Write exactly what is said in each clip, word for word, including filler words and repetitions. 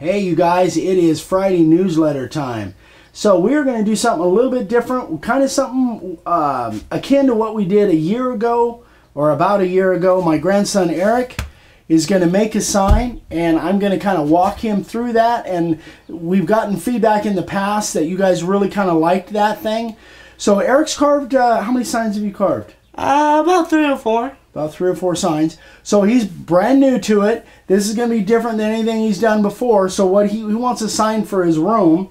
Hey you guys, it is Friday newsletter time. So we're going to do something a little bit different, kind of something um, akin to what we did a year ago or about a year ago. My grandson Eric is going to make a sign and I'm going to kind of walk him through that, and we've gotten feedback in the past that you guys really kind of liked that thing. So Eric's carved, uh, how many signs have you carved? Uh, about three or four. About three or four signs. So he's brand new to it. This is going to be different than anything he's done before. So what he, he wants a sign for his room.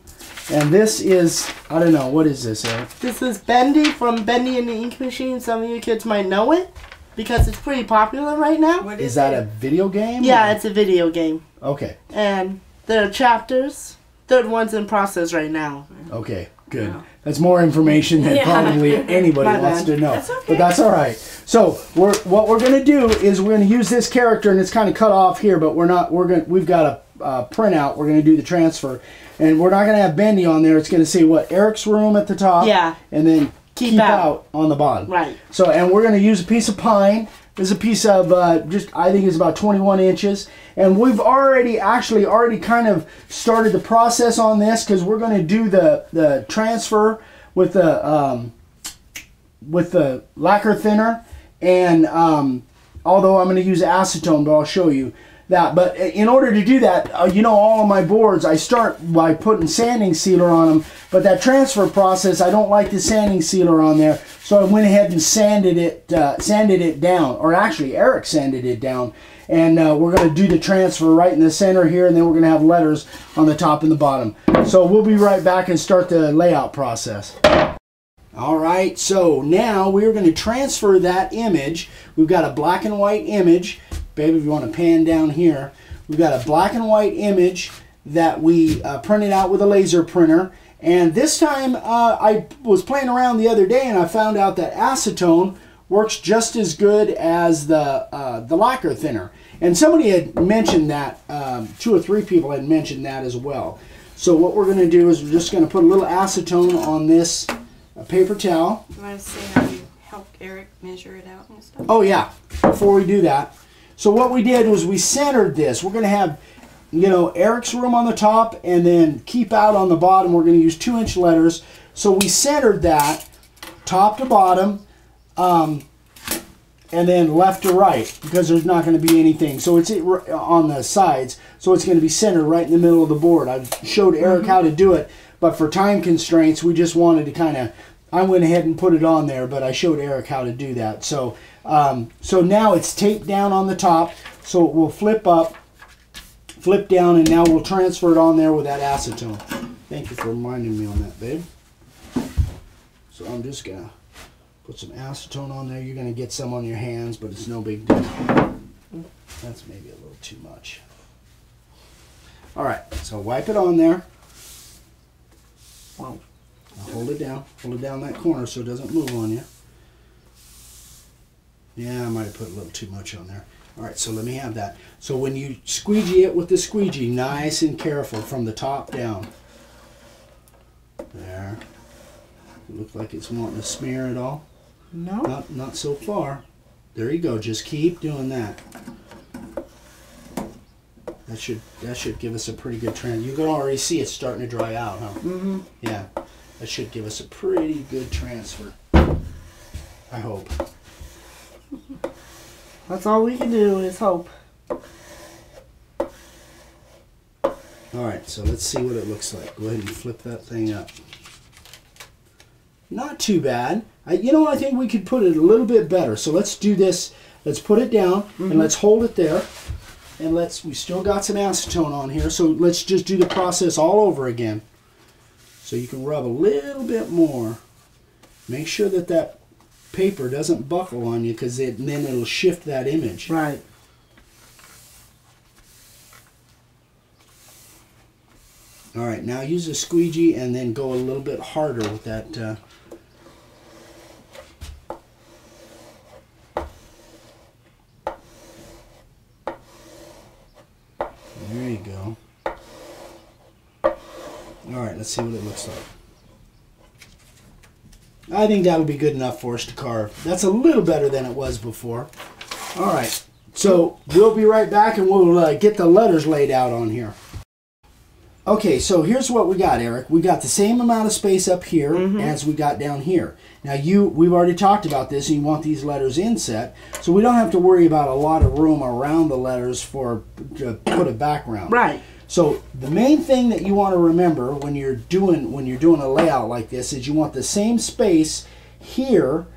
And this is, I don't know, what is this, Eric? This is Bendy from Bendy and the Ink Machine. Some of you kids might know it because it's pretty popular right now. What is, is that it? A video game? Yeah, or? It's a video game. Okay. And there are chapters. Third one's in process right now. Okay, good. Wow. That's more information than yeah. probably anybody My wants bad. to know. That's okay. But that's all right. So we're, what we're going to do is we're going to use this character, and it's kind of cut off here, but we're not. We're going. We've got a uh, printout. We're going to do the transfer, and we're not going to have Bendy on there. It's going to say what Eric's room at the top, yeah, and then keep, keep out. out on the bottom, right? So, and we're going to use a piece of pine. This is a piece of uh, just, I think it's about twenty-one inches, and we've already actually already kind of started the process on this because we're going to do the the transfer with the um, with the lacquer thinner, and um, although I'm going to use acetone, but I'll show you that. But in order to do that, uh, you know, all of my boards I start by putting sanding sealer on them, but that transfer process, I don't like the sanding sealer on there. So I went ahead and sanded it, uh, sanded it down, or actually Eric sanded it down, and uh, we're going to do the transfer right in the center here, and then we're going to have letters on the top and the bottom. So we'll be right back and start the layout process. All right, so now we're going to transfer that image. We've got a black and white image. Babe, if you want to pan down here, we've got a black and white image that we uh, printed out with a laser printer. And this time, uh, I was playing around the other day and I found out that acetone works just as good as the, uh, the lacquer thinner. And somebody had mentioned that, um, two or three people had mentioned that as well. So what we're going to do is we're just going to put a little acetone on this uh, paper towel. You want to see how you helped Eric measure it out and stuff? Oh yeah, before we do that. So what we did was we centered this. We're going to have, you know, Eric's room on the top and then keep out on the bottom. We're going to use two inch letters. So we centered that top to bottom, um, and then left to right, because there's not going to be anything. So it's on the sides. So it's going to be centered right in the middle of the board. I showed Eric mm-hmm. how to do it, but for time constraints, we just wanted to kind of, I went ahead and put it on there, but I showed Eric how to do that. So, um, so now it's taped down on the top. So it will flip up, flip down, and now we'll transfer it on there with that acetone. Thank you for reminding me on that, babe. So I'm just gonna put some acetone on there. You're gonna get some on your hands, but it's no big deal. That's maybe a little too much. All right, so wipe it on there. Whoa. Now hold it down, hold it down that corner so it doesn't move on you. Yeah, I might have put a little too much on there. All right, so let me have that. So when you squeegee it with the squeegee, nice and careful from the top down. There. It looks like it's wanting to smear at all. No. Not, not so far. There you go. Just keep doing that. That should, that should give us a pretty good trend. You can already see it's starting to dry out, huh? Mm-hmm. Yeah. That should give us a pretty good transfer. I hope. That's all we can do is hope. Alright, so let's see what it looks like. Go ahead and flip that thing up. Not too bad. I, you know, I think we could put it a little bit better. So let's do this. Let's put it down mm-hmm. and let's hold it there. And let's, we still got some acetone on here, so let's just do the process all over again. So you can rub a little bit more. Make sure that that paper doesn't buckle on you, because it, then it'll shift that image. Right. All right, now use a squeegee and then go a little bit harder with that. Uh... There you go. All right, let's see what it looks like. I think that would be good enough for us to carve. That's a little better than it was before. All right, so we'll be right back and we'll uh, get the letters laid out on here. Okay, so here's what we got, Eric. We got the same amount of space up here mm-hmm. as we got down here. Now, you, we've already talked about this, and you want these letters inset, so we don't have to worry about a lot of room around the letters for to put a background. Right. So the main thing that you want to remember when you're doing when you're doing a layout like this is you want the same space here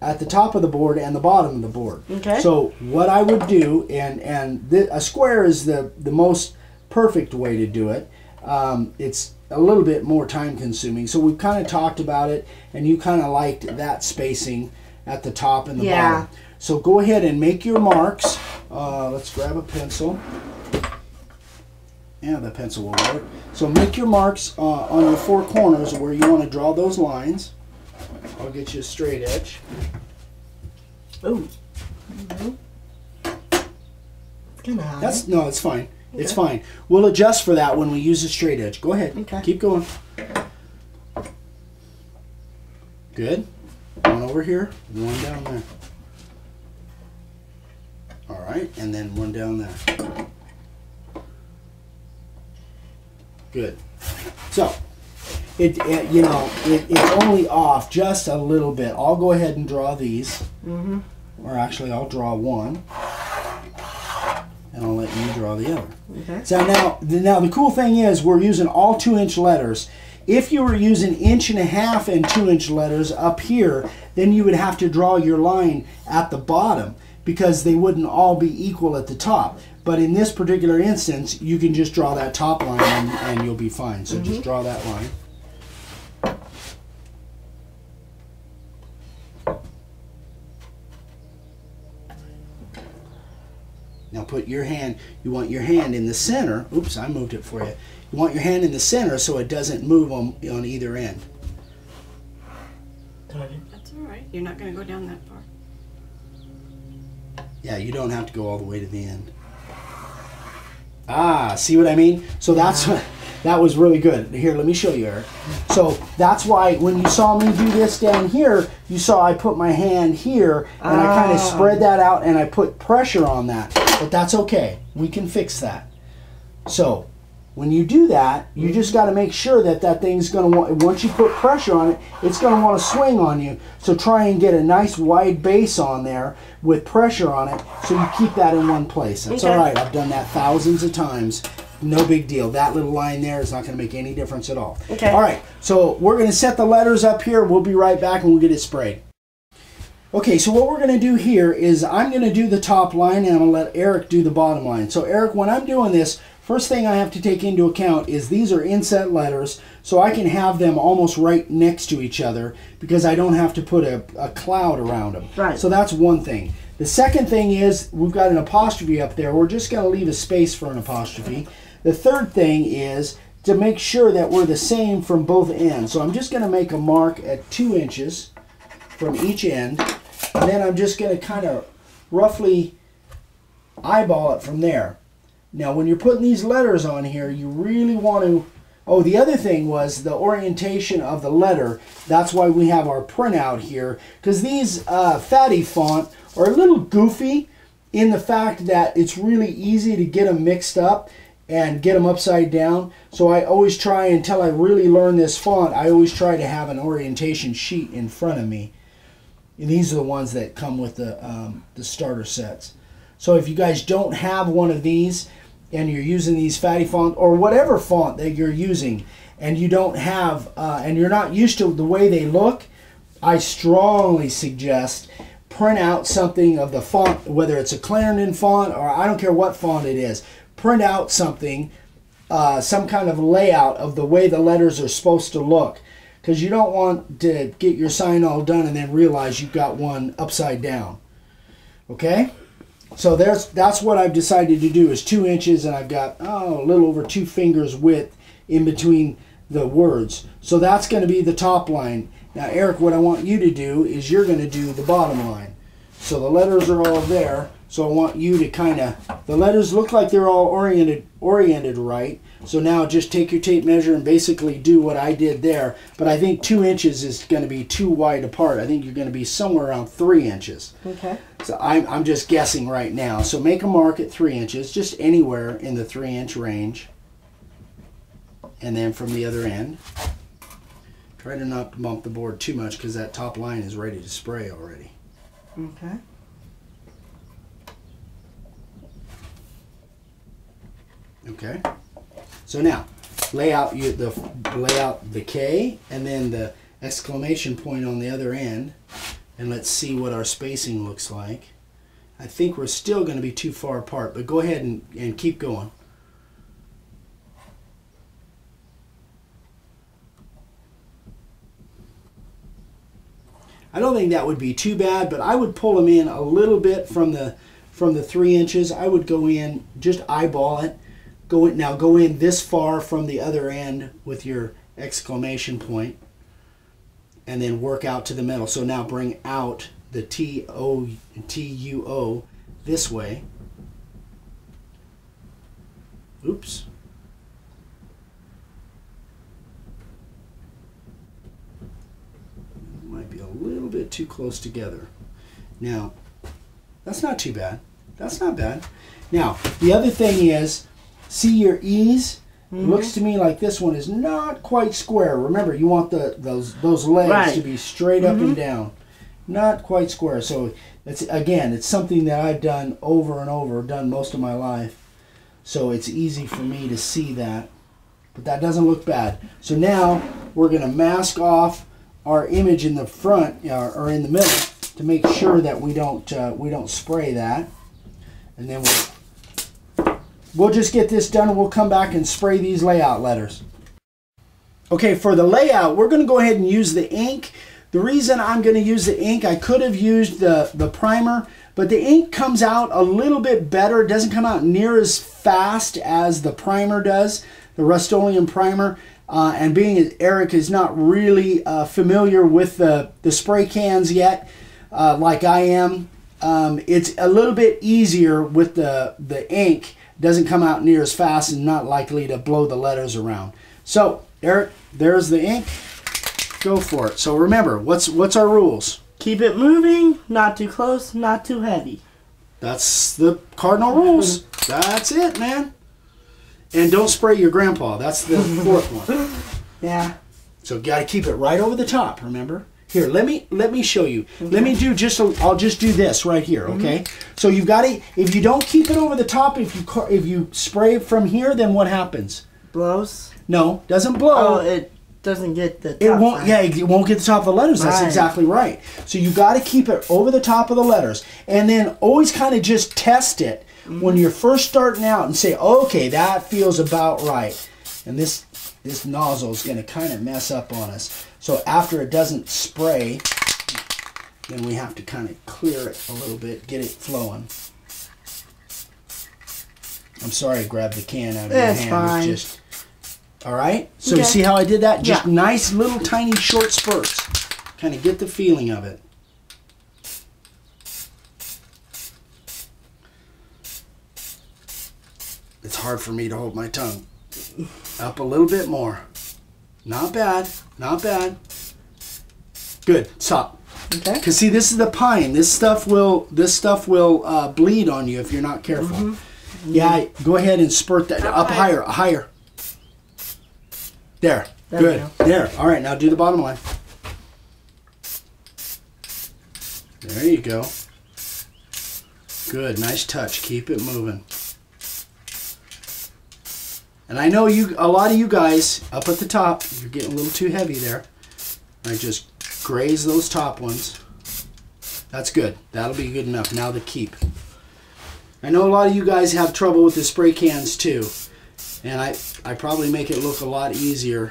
at the top of the board and the bottom of the board. Okay. So what I would do, and and th a square is the the most perfect way to do it. Um, it's a little bit more time consuming. So we've kind of talked about it, and you kind of liked that spacing at the top and the yeah. bottom. So go ahead and make your marks. Uh, let's grab a pencil. Yeah, the pencil will work. So make your marks uh, on your four corners where you want to draw those lines. I'll get you a straight edge. Ooh. Mm-hmm. It's kind of high. That's, no, it's fine. Okay. It's fine. We'll adjust for that when we use a straight edge. Go ahead. Okay. Keep going. Good. One over here, one down there. All right, and then one down there. Good. So, it, it you know, it, it's only off just a little bit. I'll go ahead and draw these. Mm-hmm. Or actually, I'll draw one. And I'll let you draw the other. Okay. So now, now the cool thing is we're using all two inch letters. If you were using inch and a half and two inch letters up here, then you would have to draw your line at the bottom because they wouldn't all be equal at the top. But in this particular instance, you can just draw that top line and, and you'll be fine. So mm-hmm. just draw that line. Now put your hand, you want your hand in the center. Oops, I moved it for you. You want your hand in the center so it doesn't move on, on either end. That's all right. You're not going to go down that far. Yeah, you don't have to go all the way to the end. Ah, see what I mean? So that's yeah. that was really good. Here, let me show you, Eric. So that's why when you saw me do this down here, you saw I put my hand here, and ah. I kind of spread that out, and I put pressure on that. But that's okay. We can fix that. So when you do that, you just got to make sure that that thing's going to want, once you put pressure on it, it's going to want to swing on you. So try and get a nice wide base on there with pressure on it so you keep that in one place. That's okay. All right. I've done that thousands of times. No big deal. That little line there is not going to make any difference at all. Okay. All right. So we're going to set the letters up here. We'll be right back and we'll get it sprayed. Okay, so what we're going to do here is I'm going to do the top line and I'm going to let Eric do the bottom line. So Eric, when I'm doing this, first thing I have to take into account is these are inset letters, so I can have them almost right next to each other because I don't have to put a, a cloud around them. Right. So that's one thing. The second thing is we've got an apostrophe up there. We're just going to leave a space for an apostrophe. The third thing is to make sure that we're the same from both ends. So I'm just going to make a mark at two inches from each end. And then I'm just going to kind of roughly eyeball it from there. Now, when you're putting these letters on here, you really want to... Oh, the other thing was the orientation of the letter. That's why we have our printout here. Because these uh, fatty font are a little goofy in the fact that it's really easy to get them mixed up and get them upside down. So I always try, until I really learn this font, I always try to have an orientation sheet in front of me. And these are the ones that come with the, um, the starter sets. So if you guys don't have one of these and you're using these fatty font or whatever font that you're using and you don't have, uh, and you're not used to the way they look, I strongly suggest print out something of the font, whether it's a Clarendon font or I don't care what font it is, print out something, uh, some kind of layout of the way the letters are supposed to look. Because you don't want to get your sign all done and then realize you've got one upside down. Okay? So there's that's what I've decided to do is two inches and I've got oh, a little over two fingers width in between the words. So that's going to be the top line. Now, Eric, what I want you to do is you're going to do the bottom line. So the letters are all there. So I want you to kind of, the letters look like they're all oriented oriented right. So now just take your tape measure and basically do what I did there. But I think two inches is going to be too wide apart. I think you're going to be somewhere around three inches. Okay. So I'm, I'm just guessing right now. So make a mark at three inches, just anywhere in the three inch range. and then from the other end. Try to not bump the board too much because that top line is ready to spray already. Okay. Okay. So now, lay out you the lay out the K and then the exclamation point on the other end, and let's see what our spacing looks like. I think we're still going to be too far apart, but go ahead and, and keep going. I don't think that would be too bad, but I would pull them in a little bit from the from the three inches. I would go in, just eyeball it. Go in, now go in this far from the other end with your exclamation point, and then work out to the middle. So now bring out the T O T U O this way. Oops. Might be a little bit too close together. Now, that's not too bad. That's not bad. Now, the other thing is, see your E's? Mm-hmm. Looks to me like this one is not quite square. Remember, you want the those those legs right. to be straight up mm-hmm. and down. Not quite square. So it's again, it's something that I've done over and over, done most of my life. So it's easy for me to see that. But that doesn't look bad. So now we're going to mask off our image in the front uh, or in the middle to make sure that we don't uh, we don't spray that. And then we'll we'll just get this done and we'll come back and spray these layout letters. Okay, for the layout, we're going to go ahead and use the ink. The reason I'm going to use the ink, I could have used the, the primer, but the ink comes out a little bit better. It doesn't come out near as fast as the primer does, the Rust-Oleum primer. Uh, and being as Eric is not really uh, familiar with the, the spray cans yet, uh, like I am, um, it's a little bit easier with the, the ink. It doesn't come out near as fast and not likely to blow the letters around. So, Eric, there's the ink. Go for it. So remember, what's what's our rules? Keep it moving, not too close, not too heavy. That's the cardinal rules. That's it, man. And don't spray your grandpa. That's the fourth one. Yeah. So gotta keep it right over the top, remember? Here, let me let me show you. Okay. Let me do just a, I'll just do this right here, okay? Mm-hmm. So you've got to, if you don't keep it over the top, if you if you spray from here, then what happens? Blows? No, doesn't blow. Oh, it doesn't get the top. It won't. Side. Yeah, it won't get the top of the letters. That's right. Exactly right. So you got to keep it over the top of the letters, and then always kind of just test it mm-hmm. when you're first starting out and say, "Okay, that feels about right." And this this nozzle is going to kind of mess up on us. So after it doesn't spray, then we have to kind of clear it a little bit, get it flowing. I'm sorry, I grabbed the can out of your hand. Fine. It's just. All right, so okay. You see how I did that? Just yeah. Nice little tiny short spurts. Kind of get the feeling of it. It's hard for me to hold my tongue. Up a little bit more. Not bad, not bad. Good, stop. Okay. Because see, this is the pine. This stuff will, this stuff will uh, bleed on you if you're not careful. Mm-hmm. Mm-hmm. Yeah, go ahead and spurt that up, up higher, higher. There, there, good, go. There. All right, now do the bottom line. There you go. Good, nice touch. Keep it moving. And I know you, a lot of you guys up at the top, you're getting a little too heavy there. I just graze those top ones. That's good. That'll be good enough. Now the keep. I know a lot of you guys have trouble with the spray cans too. And I, I probably make it look a lot easier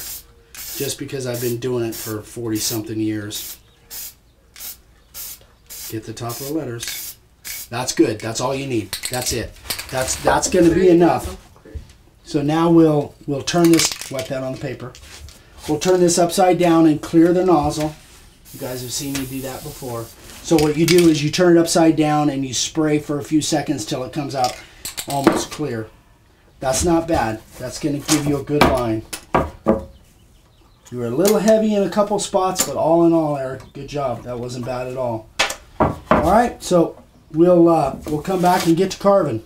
just because I've been doing it for forty-something years. Get the top of the letters. That's good. That's all you need. That's it. That's that's going to be enough. So now we'll we'll turn this, wet that on the paper. We'll turn this upside down and clear the nozzle. You guys have seen me do that before. So what you do is you turn it upside down and you spray for a few seconds till it comes out almost clear. That's not bad. That's going to give you a good line. You were a little heavy in a couple spots, but all in all, Eric, good job. That wasn't bad at all. All right, so we'll uh, we'll come back and get to carving.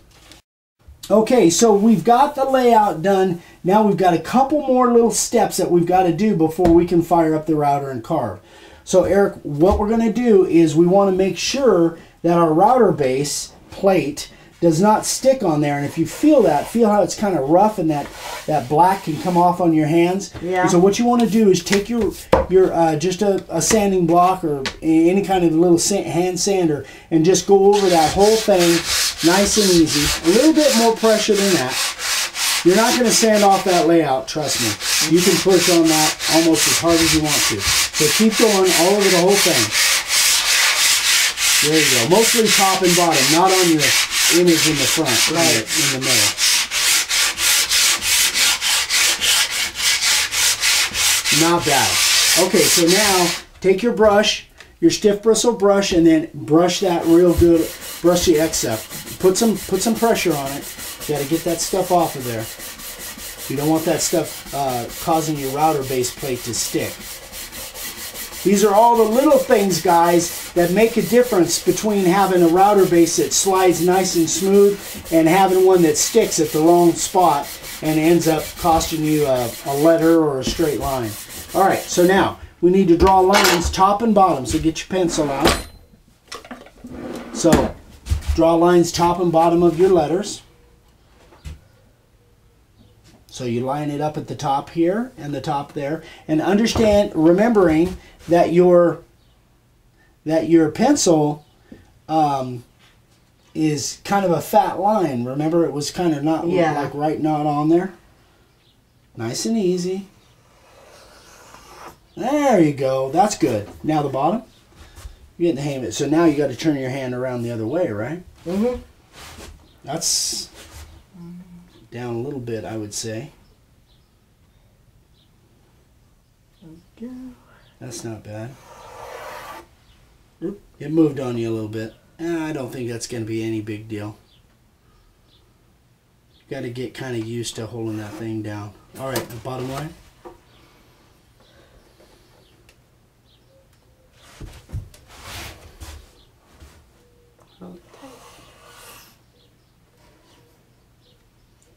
Okay, so we've got the layout done. Now we've got a couple more little steps that we've got to do before we can fire up the router and carve. So Eric, what we're going to do is we want to make sure that our router base plate does not stick on there. And if you feel that, feel how it's kind of rough and that, that black can come off on your hands. Yeah. And so what you want to do is take your, your uh, just a, a sanding block or any kind of little hand sander and just go over that whole thing nice and easy. A little bit more pressure than that. You're not going to sand off that layout, trust me. You can push on that almost as hard as you want to. So keep going all over the whole thing. There you go. Mostly top and bottom, not on your image in the front, right in the middle. Not bad. Okay, so now take your brush, your stiff bristle brush, and then brush that real good. Brush the excess. Put some put some pressure on it. You got to get that stuff off of there. You don't want that stuff uh, causing your router base plate to stick. These are all the little things, guys, that make a difference between having a router base that slides nice and smooth and having one that sticks at the wrong spot and ends up costing you a, a letter or a straight line. All right, so now we need to draw lines top and bottom. So get your pencil out. So draw lines top and bottom of your letters. So you line it up at the top here and the top there, and understand, remembering that your that your pencil um, is kind of a fat line. Remember, it was kind of not yeah. like right not on there. Nice and easy. There you go. That's good. Now the bottom. You get the hang of it. So now you got to turn your hand around the other way, right? Mm-hmm. That's down a little bit, I would say. That's not bad. It moved on you a little bit. I don't think that's going to be any big deal. You've got to get kind of used to holding that thing down. All right, the bottom line.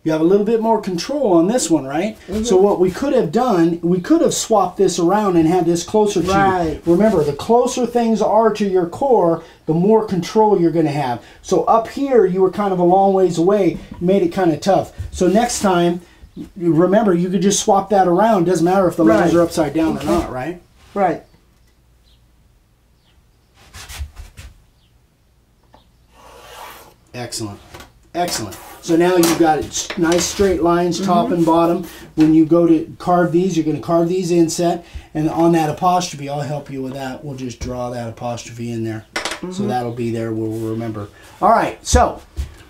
You have a little bit more control on this one, right? Mm-hmm. So what we could have done, we could have swapped this around and had this closer to right. you. Remember, the closer things are to your core, the more control you're going to have. So up here, you were kind of a long ways away, made it kind of tough. So next time, remember, you could just swap that around. Doesn't matter if the right. lines are upside down okay. or not, right? Right. Excellent. Excellent. So now you've got nice straight lines, top mm-hmm. and bottom. When you go to carve these, you're going to carve these inset. And on that apostrophe, I'll help you with that. We'll just draw that apostrophe in there. Mm-hmm. So that'll be there. We'll remember. All right. So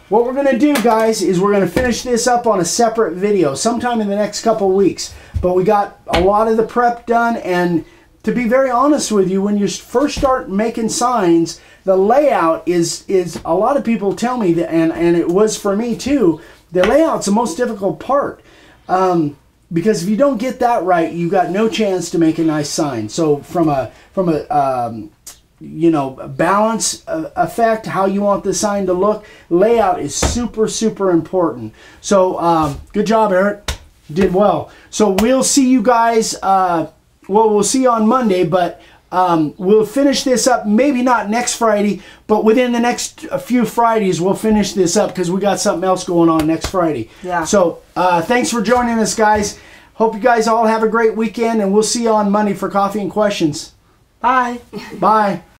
what we're going to do, guys, is we're going to finish this up on a separate video sometime in the next couple weeks. But we got a lot of the prep done. And to be very honest with you, when you first start making signs, the layout is, is a lot of people tell me, that, and, and it was for me too, the layout's the most difficult part. Um, because if you don't get that right, you've got no chance to make a nice sign. So from a, from a um, you know, balance effect, how you want the sign to look, layout is super, super important. So um, good job, Eric. Did well. So we'll see you guys, uh, well, we'll see you on Monday, but Um, we'll finish this up, maybe not next Friday, but within the next few Fridays, we'll finish this up because we got something else going on next Friday. Yeah. So uh, thanks for joining us, guys. Hope you guys all have a great weekend, and we'll see you on Monday for Coffee and Questions. Bye. Bye.